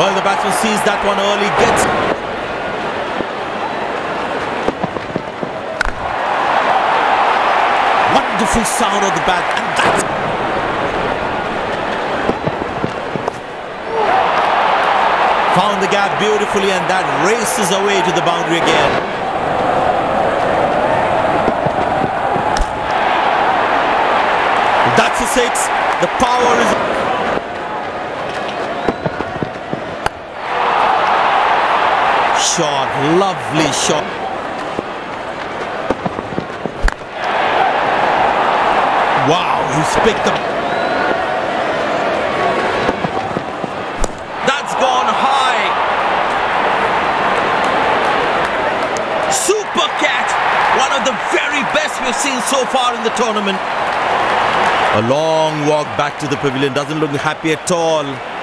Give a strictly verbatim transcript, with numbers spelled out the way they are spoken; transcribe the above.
Well, the batsman sees that one early, gets... Wonderful sound of the bat, and that's... Found the gap beautifully, and that races away to the boundary again. That's a six. The power is... Shot, lovely shot. Wow, he's picked up. That's gone high. Super catch, one of the very best we've seen so far in the tournament. A long walk back to the pavilion, doesn't look happy at all.